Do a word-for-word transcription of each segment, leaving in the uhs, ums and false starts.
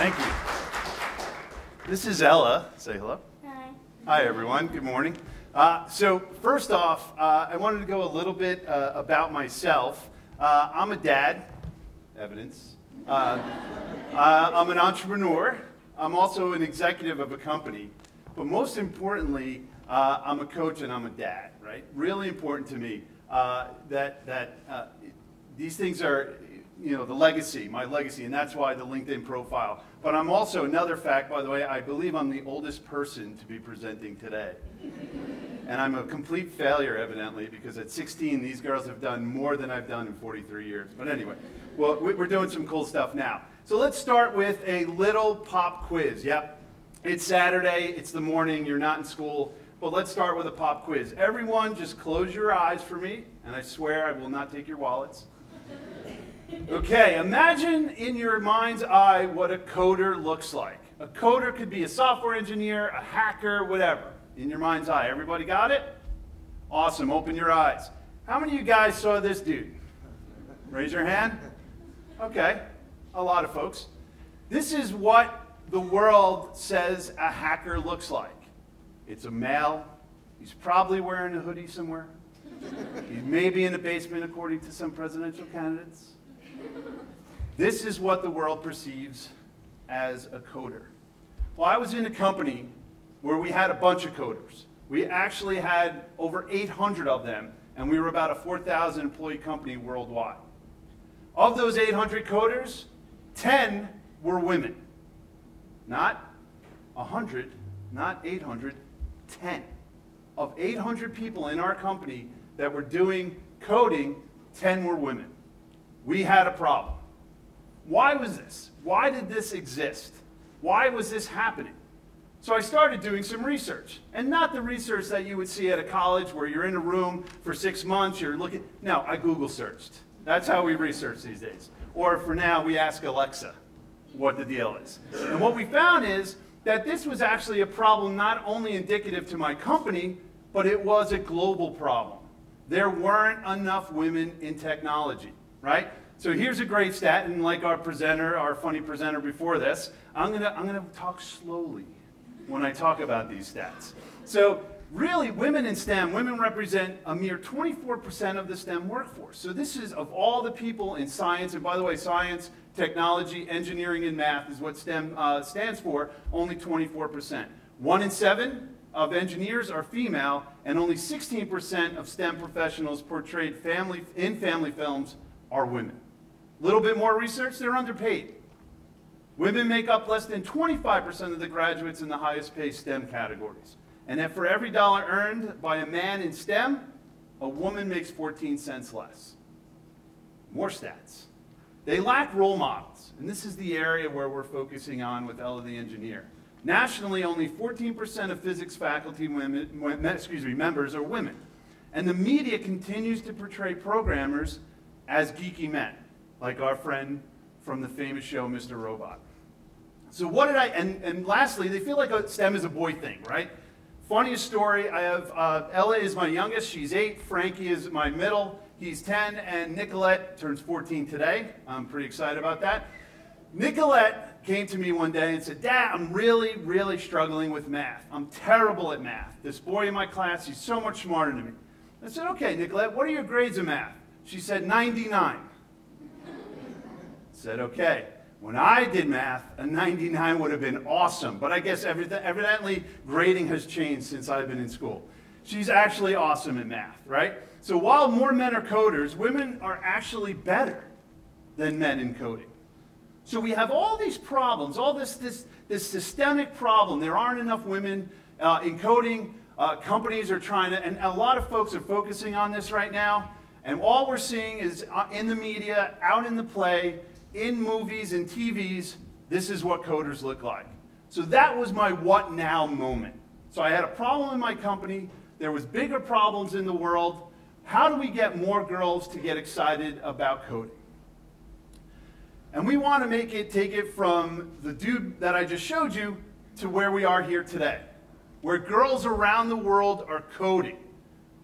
Thank you. This is Ella. Say hello. Hi. Hi, everyone. Good morning. Uh, so first off, uh, I wanted to go a little bit uh, about myself. Uh, I'm a dad. Evidence. Uh, uh, I'm an entrepreneur. I'm also an executive of a company. But most importantly, uh, I'm a coach and I'm a dad, right? Really important to me uh, that, that uh, these things are, you know, the legacy, my legacy, and that's why the LinkedIn profile. But I'm also, another fact, by the way, I believe I'm the oldest person to be presenting today. And I'm a complete failure, evidently, because at sixteen, these girls have done more than I've done in forty-three years. But anyway, well, we're doing some cool stuff now. So let's start with a little pop quiz. Yep, it's Saturday, it's the morning, you're not in school, but let's start with a pop quiz. Everyone, just close your eyes for me, and I swear I will not take your wallets. Okay, imagine in your mind's eye what a coder looks like. A coder could be a software engineer, a hacker, whatever. In your mind's eye. Everybody got it? Awesome. Open your eyes. How many of you guys saw this dude? Raise your hand. Okay. A lot of folks. This is what the world says a hacker looks like. It's a male. He's probably wearing a hoodie somewhere. He's maybe in the basement, according to some presidential candidates. This is what the world perceives as a coder. Well, I was in a company where we had a bunch of coders. We actually had over eight hundred of them, and we were about a four thousand employee company worldwide. Of those eight hundred coders, ten were women. Not one hundred, not eight hundred, ten. Of eight hundred people in our company that were doing coding, ten were women. We had a problem. Why was this? Why did this exist? Why was this happening? So I started doing some research, and not the research that you would see at a college where you're in a room for six months, you're looking. No, I Google searched. That's how we research these days. Or for now, we ask Alexa what the deal is. And what we found is that this was actually a problem not only indicative to my company, but it was a global problem. There weren't enough women in technology, right? So here's a great stat, and like our presenter, our funny presenter before this, I'm gonna, I'm gonna talk slowly when I talk about these stats. So really, women in STEM, women represent a mere twenty-four percent of the STEM workforce. So this is of all the people in science, and by the way, science, technology, engineering, and math is what STEM uh, stands for, only twenty-four percent. One in seven of engineers are female, and only sixteen percent of STEM professionals portrayed family, in family films are women. A little bit more research, they're underpaid. Women make up less than twenty-five percent of the graduates in the highest paid STEM categories. And that for every dollar earned by a man in STEM, a woman makes fourteen cents less. More stats. They lack role models. And this is the area where we're focusing on with Ella the Engineer. Nationally, only fourteen percent of physics faculty women, excuse me, members are women. And the media continues to portray programmers as geeky men, like our friend from the famous show, Mister Robot. So what did I, and, and lastly, they feel like STEM is a boy thing, right? Funniest story, I have, uh, Ella is my youngest, she's eight, Frankie is my middle, he's ten, and Nicolette turns fourteen today. I'm pretty excited about that. Nicolette came to me one day and said, Dad, I'm really, really struggling with math. I'm terrible at math. This boy in my class, he's so much smarter than me. I said, okay, Nicolette, what are your grades in math? She said, ninety-nine. I said, okay. When I did math, a ninety-nine would have been awesome, but I guess evidently grading has changed since I've been in school. She's actually awesome in math, right? So while more men are coders, women are actually better than men in coding. So we have all these problems, all this, this, this systemic problem. There aren't enough women uh, in coding. Uh, companies are trying to, and a lot of folks are focusing on this right now, and all we're seeing is in the media, out in the play, in movies and T Vs, this is what coders look like. So that was my what now moment. So I had a problem in my company. There was bigger problems in the world. How do we get more girls to get excited about coding? And we want to make it, take it from the dude that I just showed you to where we are here today, where girls around the world are coding,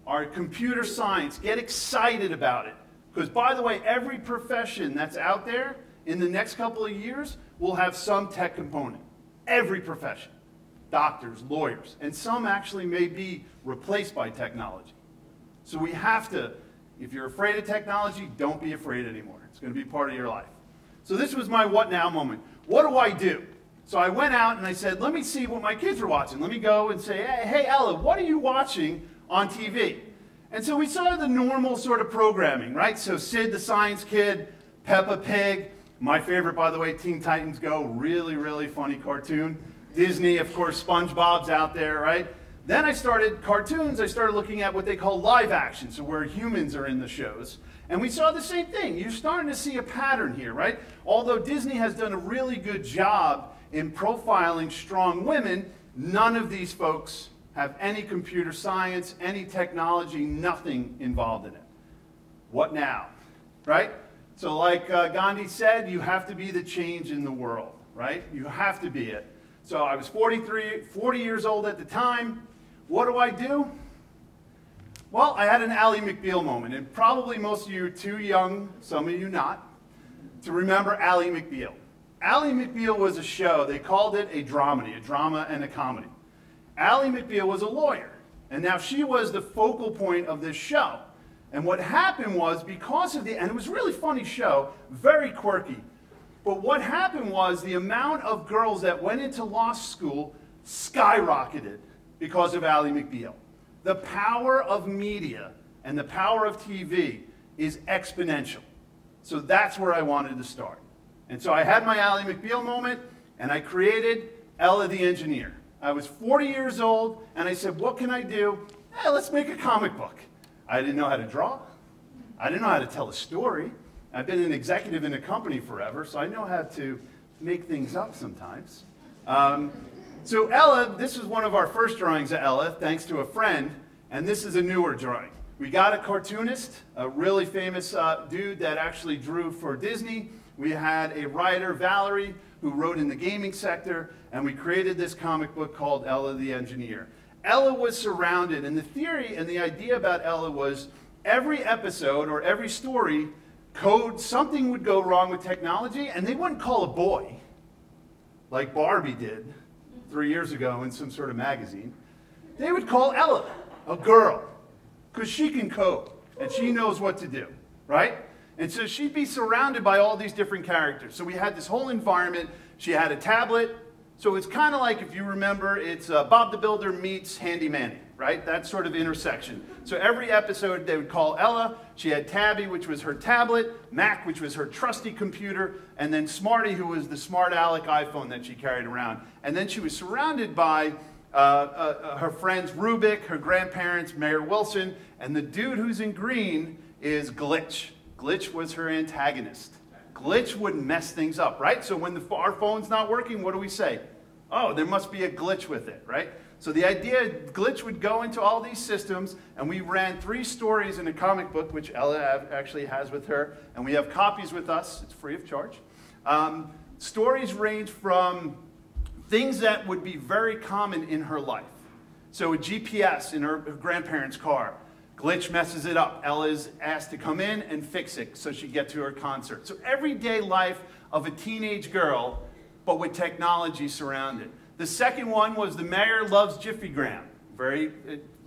are computer science, get excited about it. Because by the way, every profession that's out there in the next couple of years, we'll have some tech component. Every profession, doctors, lawyers, and some actually may be replaced by technology. So we have to, if you're afraid of technology, don't be afraid anymore. It's going to be part of your life. So this was my what now moment. What do I do? So I went out and I said, let me see what my kids are watching. Let me go and say, hey, Ella, what are you watching on T V? And so we saw the normal sort of programming, right? So Sid the Science Kid, Peppa Pig, my favorite, by the way, Teen Titans Go, really, really funny cartoon. Disney, of course, SpongeBob's out there, right? Then I started cartoons. I started looking at what they call live action, so where humans are in the shows. And we saw the same thing. You're starting to see a pattern here, right? Although Disney has done a really good job in profiling strong women, none of these folks have any computer science, any technology, nothing involved in it. What now, right? So like uh, Gandhi said, you have to be the change in the world, right? You have to be it. So I was forty-three, forty years old at the time. What do I do? Well, I had an Ally McBeal moment, and probably most of you are too young, some of you not, to remember Ally McBeal. Ally McBeal was a show, they called it a dramedy, a drama and a comedy. Ally McBeal was a lawyer, and now she was the focal point of this show. And what happened was, because of the, and it was a really funny show, very quirky, but what happened was the amount of girls that went into law school skyrocketed because of Ally McBeal. The power of media and the power of T V is exponential. So that's where I wanted to start. And so I had my Ally McBeal moment, and I created Ella the Engineer. I was forty years old, and I said, what can I do? Eh, let's make a comic book. I didn't know how to draw. I didn't know how to tell a story. I've been an executive in a company forever, so I know how to make things up sometimes. Um, so Ella, this is one of our first drawings of Ella, thanks to a friend, and this is a newer drawing. We got a cartoonist, a really famous uh, dude that actually drew for Disney. We had a writer, Valerie, who wrote in the gaming sector, and we created this comic book called Ella the Engineer. Ella was surrounded, and the theory and the idea about Ella was every episode or every story, code, something would go wrong with technology, and they wouldn't call a boy, like Barbie did three years ago in some sort of magazine. They would call Ella, a girl, because she can code, and she knows what to do, right? And so she'd be surrounded by all these different characters. So we had this whole environment. She had a tablet. So it's kind of like, if you remember, it's uh, Bob the Builder meets Handy Manny, right? That sort of intersection. So every episode, they would call Ella. She had Tabby, which was her tablet, Mac, which was her trusty computer, and then Smarty, who was the smart aleck iPhone that she carried around. And then she was surrounded by uh, uh, her friends Rubik, her grandparents, Mayor Wilson, and the dude who's in green is Glitch. Glitch was her antagonist. Glitch would mess things up, right? So when the, our phone's not working, what do we say? Oh, there must be a glitch with it, right? So the idea, Glitch would go into all these systems, and we ran three stories in a comic book, which Ella actually has with her, and we have copies with us. It's free of charge. Um, stories range from things that would be very common in her life. So a G P S in her, her grandparents' car. Glitch messes it up. Ella's asked to come in and fix it so she gets to her concert. So everyday life of a teenage girl, but with technology surrounded. The second one was the mayor loves Jiffygram. Very,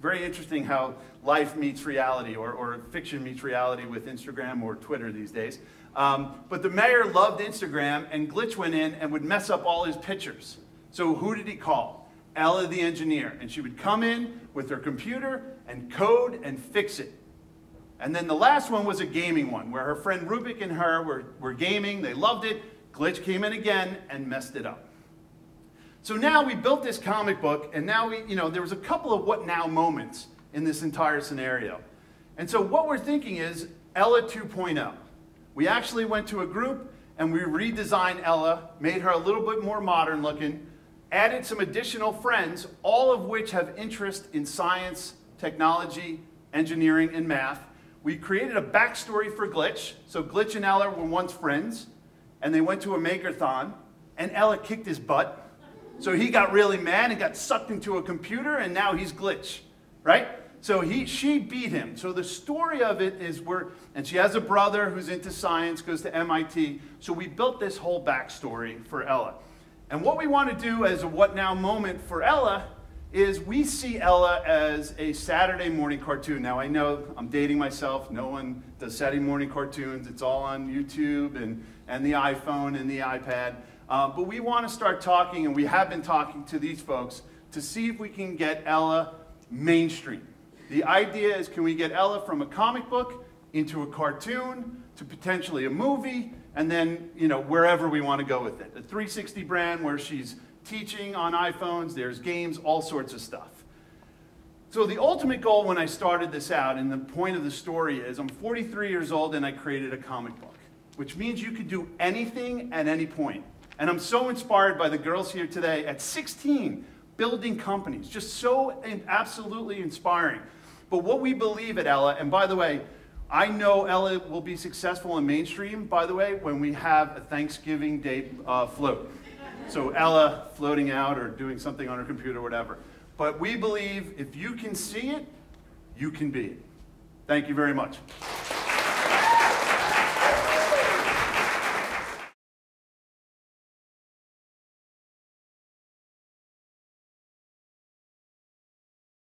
very interesting how life meets reality, or, or fiction meets reality with Instagram or Twitter these days. Um, but the mayor loved Instagram, and Glitch went in and would mess up all his pictures. So who did he call? Ella the Engineer, and she would come in with her computer and code and fix it. And then the last one was a gaming one, where her friend Rubik and her were, were gaming, they loved it, Glitch came in again and messed it up. So now we built this comic book, and now we, you know, there was a couple of what now moments in this entire scenario. And so what we're thinking is Ella two point oh. We actually went to a group and we redesigned Ella, made her a little bit more modern looking, added some additional friends, all of which have interest in science, technology, engineering, and math. We created a backstory for Glitch. So Glitch and Ella were once friends, and they went to a maker-thon, and Ella kicked his butt. So he got really mad and got sucked into a computer, and now he's Glitch, right? So he, she beat him. So the story of it is we're, and she has a brother who's into science, goes to M I T. So we built this whole backstory for Ella. And what we want to do as a what now moment for Ella is we see Ella as a Saturday morning cartoon. Now I know I'm dating myself. No one does Saturday morning cartoons. It's all on YouTube and, and the iPhone and the iPad. Uh, but we want to start talking, and we have been talking to these folks to see if we can get Ella mainstream. The idea is, can we get Ella from a comic book into a cartoon to potentially a movie, and then, you know, wherever we want to go with it. The three sixty brand where she's teaching on iPhones, there's games, all sorts of stuff. So the ultimate goal when I started this out, and the point of the story is, I'm forty-three years old and I created a comic book, which means you could do anything at any point. And I'm so inspired by the girls here today at sixteen, building companies, just so absolutely inspiring. But what we believe at Ella, and by the way, I know Ella will be successful in mainstream, by the way, when we have a Thanksgiving Day uh, float. So Ella floating out or doing something on her computer, whatever. But we believe if you can see it, you can be it. Thank you very much.